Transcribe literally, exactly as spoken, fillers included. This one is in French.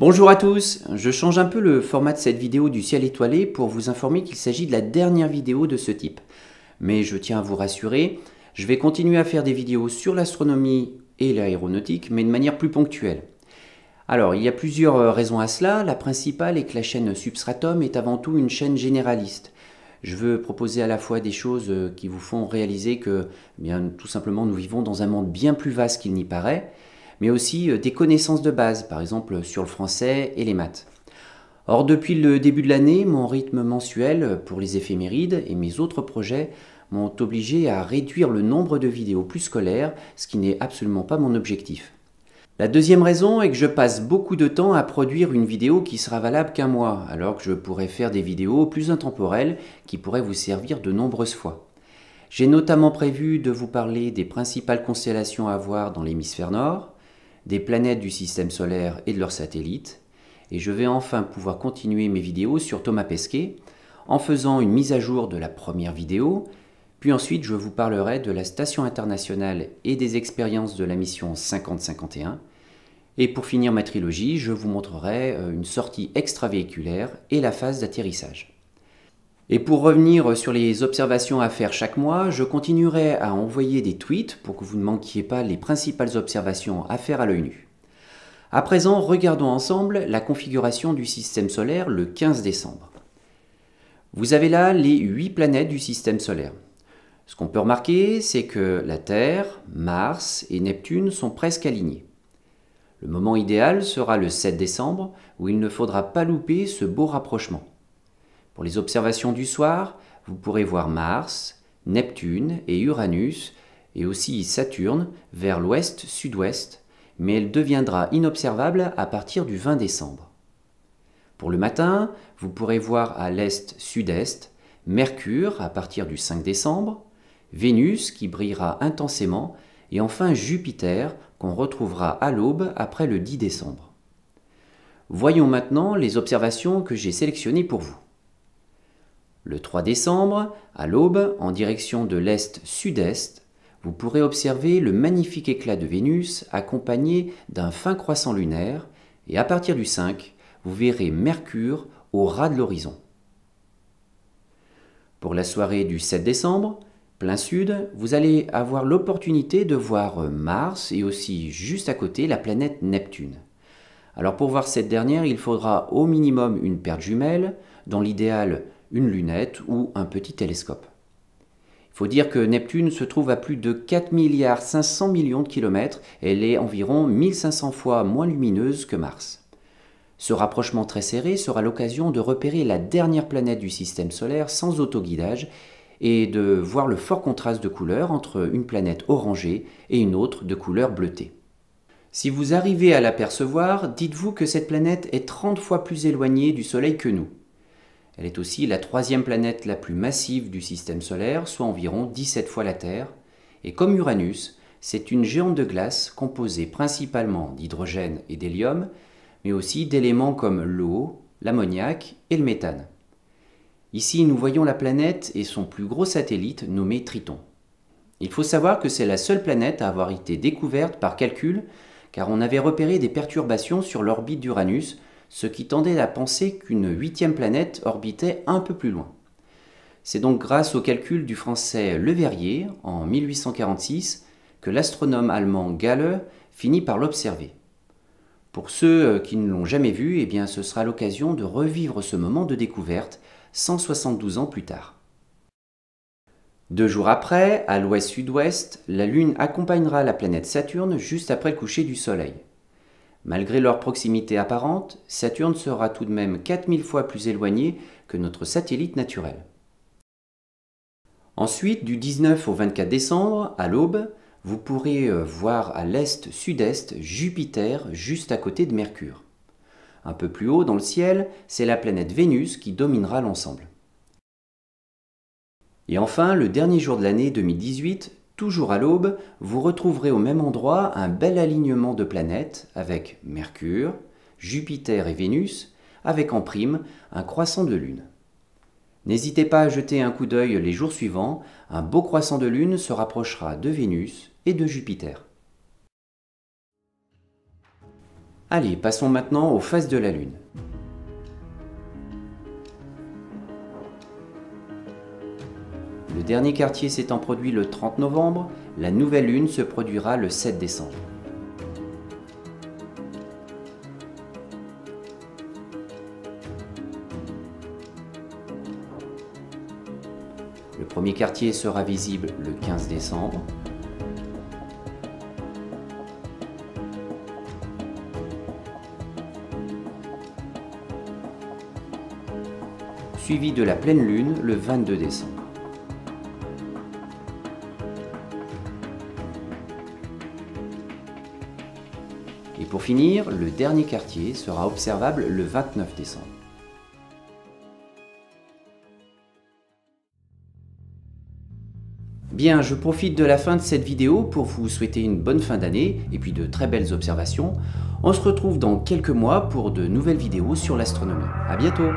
Bonjour à tous, je change un peu le format de cette vidéo du ciel étoilé pour vous informer qu'il s'agit de la dernière vidéo de ce type. Mais je tiens à vous rassurer, je vais continuer à faire des vidéos sur l'astronomie et l'aéronautique, mais de manière plus ponctuelle. Alors, il y a plusieurs raisons à cela. La principale est que la chaîne Substratum est avant tout une chaîne généraliste. Je veux proposer à la fois des choses qui vous font réaliser que, eh bien, tout simplement, nous vivons dans un monde bien plus vaste qu'il n'y paraît, mais aussi des connaissances de base, par exemple sur le français et les maths. Or, depuis le début de l'année, mon rythme mensuel pour les éphémérides et mes autres projets m'ont obligé à réduire le nombre de vidéos plus scolaires, ce qui n'est absolument pas mon objectif. La deuxième raison est que je passe beaucoup de temps à produire une vidéo qui sera valable qu'un mois, alors que je pourrais faire des vidéos plus intemporelles qui pourraient vous servir de nombreuses fois. J'ai notamment prévu de vous parler des principales constellations à voir dans l'hémisphère nord, des planètes du système solaire et de leurs satellites, et je vais enfin pouvoir continuer mes vidéos sur Thomas Pesquet en faisant une mise à jour de la première vidéo, puis ensuite je vous parlerai de la station internationale et des expériences de la mission cinquante cinquante et un, et pour finir ma trilogie, je vous montrerai une sortie extravéhiculaire et la phase d'atterrissage. Et pour revenir sur les observations à faire chaque mois, je continuerai à envoyer des tweets pour que vous ne manquiez pas les principales observations à faire à l'œil nu. À présent, regardons ensemble la configuration du système solaire le quinze décembre. Vous avez là les huit planètes du système solaire. Ce qu'on peut remarquer, c'est que la Terre, Mars et Neptune sont presque alignées. Le moment idéal sera le sept décembre, où il ne faudra pas louper ce beau rapprochement. Pour les observations du soir, vous pourrez voir Mars, Neptune et Uranus, et aussi Saturne, vers l'ouest-sud-ouest, mais elle deviendra inobservable à partir du vingt décembre. Pour le matin, vous pourrez voir à l'est-sud-est, Mercure à partir du cinq décembre, Vénus qui brillera intensément, et enfin Jupiter qu'on retrouvera à l'aube après le dix décembre. Voyons maintenant les observations que j'ai sélectionnées pour vous. Le trois décembre, à l'aube, en direction de l'est-sud-est, vous pourrez observer le magnifique éclat de Vénus accompagné d'un fin croissant lunaire, et à partir du cinq, vous verrez Mercure au ras de l'horizon. Pour la soirée du sept décembre, plein sud, vous allez avoir l'opportunité de voir Mars et aussi juste à côté la planète Neptune. Alors pour voir cette dernière, il faudra au minimum une paire de jumelles, dans l'idéal une lunette ou un petit télescope. Il faut dire que Neptune se trouve à plus de quatre virgule cinq milliards de kilomètres et elle est environ mille cinq cents fois moins lumineuse que Mars. Ce rapprochement très serré sera l'occasion de repérer la dernière planète du système solaire sans autoguidage et de voir le fort contraste de couleurs entre une planète orangée et une autre de couleur bleutée. Si vous arrivez à l'apercevoir, dites-vous que cette planète est trente fois plus éloignée du Soleil que nous. Elle est aussi la troisième planète la plus massive du système solaire, soit environ dix-sept fois la Terre. Et comme Uranus, c'est une géante de glace composée principalement d'hydrogène et d'hélium, mais aussi d'éléments comme l'eau, l'ammoniac et le méthane. Ici, nous voyons la planète et son plus gros satellite nommé Triton. Il faut savoir que c'est la seule planète à avoir été découverte par calcul, car on avait repéré des perturbations sur l'orbite d'Uranus, ce qui tendait à penser qu'une huitième planète orbitait un peu plus loin. C'est donc grâce au calcul du Français Le Verrier, en mille huit cent quarante-six, que l'astronome allemand Galle finit par l'observer. Pour ceux qui ne l'ont jamais vu, eh bien, ce sera l'occasion de revivre ce moment de découverte cent soixante-douze ans plus tard. Deux jours après, à l'ouest-sud-ouest, la Lune accompagnera la planète Saturne juste après le coucher du Soleil. Malgré leur proximité apparente, Saturne sera tout de même quatre mille fois plus éloignée que notre satellite naturel. Ensuite, du dix-neuf au vingt-quatre décembre, à l'aube, vous pourrez voir à l'est-sud-est Jupiter juste à côté de Mercure. Un peu plus haut dans le ciel, c'est la planète Vénus qui dominera l'ensemble. Et enfin, le dernier jour de l'année deux mille dix-huit, toujours à l'aube, vous retrouverez au même endroit un bel alignement de planètes avec Mercure, Jupiter et Vénus, avec en prime un croissant de lune. N'hésitez pas à jeter un coup d'œil les jours suivants, un beau croissant de lune se rapprochera de Vénus et de Jupiter. Allez, passons maintenant aux phases de la Lune. Le dernier quartier s'étant produit le trente novembre, la nouvelle Lune se produira le sept décembre. Le premier quartier sera visible le quinze décembre. Suivi de la pleine lune le vingt-deux décembre. Et pour finir, le dernier quartier sera observable le vingt-neuf décembre. Bien, je profite de la fin de cette vidéo pour vous souhaiter une bonne fin d'année et puis de très belles observations. On se retrouve dans quelques mois pour de nouvelles vidéos sur l'astronomie. À bientôt!